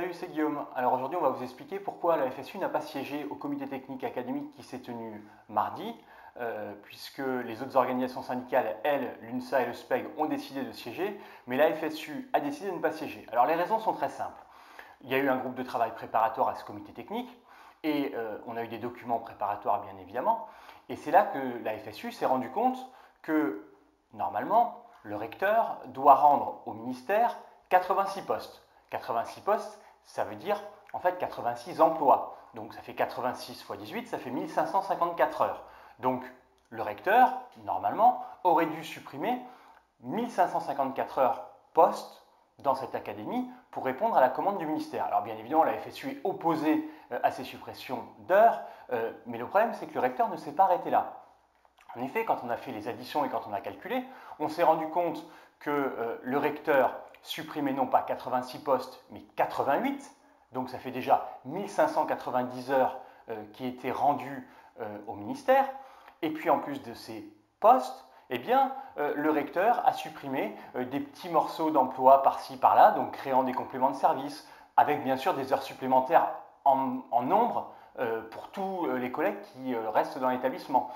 Salut, c'est Guillaume. Alors aujourd'hui, on va vous expliquer pourquoi la FSU n'a pas siégé au comité technique académique qui s'est tenu mardi, puisque les autres organisations syndicales, elles, l'UNSA et le SPEG, ont décidé de siéger, mais la FSU a décidé de ne pas siéger. Alors les raisons sont très simples. Il y a eu un groupe de travail préparatoire à ce comité technique, et on a eu des documents préparatoires, bien évidemment, et c'est là que la FSU s'est rendue compte que, normalement, le recteur doit rendre au ministère 86 postes. 86 postes, ça veut dire en fait 86 emplois. Donc ça fait 86 x 18, ça fait 1554 heures. Donc le recteur, normalement, aurait dû supprimer 1554 heures postes dans cette académie pour répondre à la commande du ministère. Alors bien évidemment, la FSU est opposée à ces suppressions d'heures, mais le problème c'est que le recteur ne s'est pas arrêté là. En effet, quand on a fait les additions et quand on a calculé, on s'est rendu compte que le recteur supprimait non pas 86 postes, mais 88. Donc ça fait déjà 1590 heures qui étaient rendues au ministère. Et puis en plus de ces postes, eh bien, le recteur a supprimé des petits morceaux d'emploi par-ci, par-là, donc créant des compléments de service, avec bien sûr des heures supplémentaires en nombre pour tous les collègues qui restent dans l'établissement.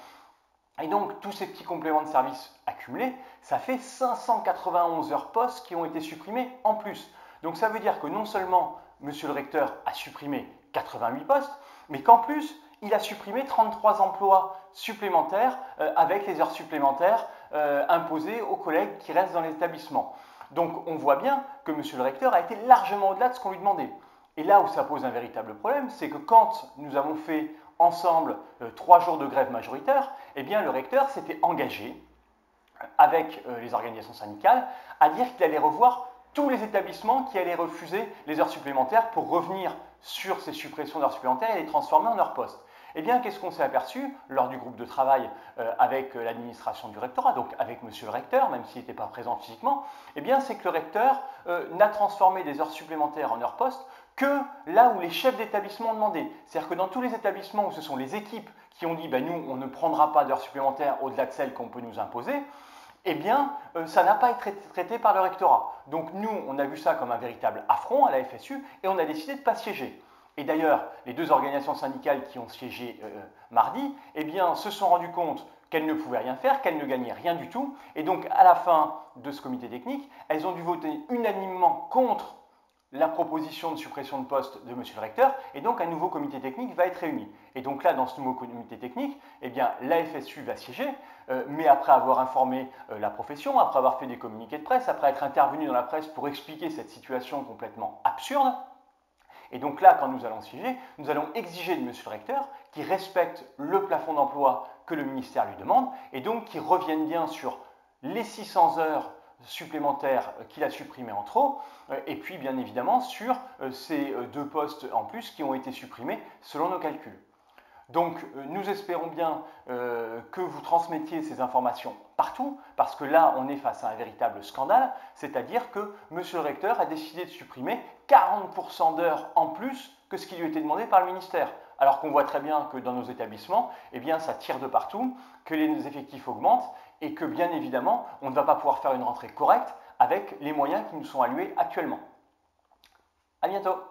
Et donc, tous ces petits compléments de service accumulés, ça fait 591 heures postes qui ont été supprimées en plus. Donc, ça veut dire que non seulement M. le recteur a supprimé 88 postes, mais qu'en plus, il a supprimé 33 emplois supplémentaires avec les heures supplémentaires imposées aux collègues qui restent dans l'établissement. Donc, on voit bien que M. le recteur a été largement au-delà de ce qu'on lui demandait. Et là où ça pose un véritable problème, c'est que quand nous avons fait ensemble 3 jours de grève majoritaire, eh bien, le recteur s'était engagé avec les organisations syndicales à dire qu'il allait revoir tous les établissements qui allaient refuser les heures supplémentaires pour revenir sur ces suppressions d'heures supplémentaires et les transformer en heures postes. Eh bien, qu'est-ce qu'on s'est aperçu lors du groupe de travail avec l'administration du rectorat, donc avec monsieur le recteur, même s'il n'était pas présent physiquement, eh bien, c'est que le recteur n'a transformé des heures supplémentaires en heures postes que là où les chefs d'établissement ont demandé. C'est-à-dire que dans tous les établissements où ce sont les équipes qui ont dit ben « nous, on ne prendra pas d'heures supplémentaires au-delà de celles qu'on peut nous imposer », eh bien, ça n'a pas été traité par le rectorat. Donc nous, on a vu ça comme un véritable affront à la FSU et on a décidé de ne pas siéger. Et d'ailleurs, les deux organisations syndicales qui ont siégé mardi, eh bien, se sont rendues compte qu'elles ne pouvaient rien faire, qu'elles ne gagnaient rien du tout. Et donc, à la fin de ce comité technique, elles ont dû voter unanimement contre la proposition de suppression de poste de M. le recteur, et donc un nouveau comité technique va être réuni. Et donc là, dans ce nouveau comité technique, eh bien, la FSU va siéger, mais après avoir informé la profession, après avoir fait des communiqués de presse, après être intervenu dans la presse pour expliquer cette situation complètement absurde. Et donc là, quand nous allons siéger, nous allons exiger de M. le recteur qu'il respecte le plafond d'emploi que le ministère lui demande, et donc qu'il revienne bien sur les 600 heures supplémentaires qu'il a supprimé en trop, et puis bien évidemment sur ces 2 postes en plus qui ont été supprimés selon nos calculs. Donc nous espérons bien que vous transmettiez ces informations partout, parce que là on est face à un véritable scandale, c'est-à-dire que monsieur le recteur a décidé de supprimer 40% d'heures en plus que ce qui lui était demandé par le ministère. Alors qu'on voit très bien que dans nos établissements, eh bien, ça tire de partout, que les effectifs augmentent et que bien évidemment, on ne va pas pouvoir faire une rentrée correcte avec les moyens qui nous sont alloués actuellement. À bientôt.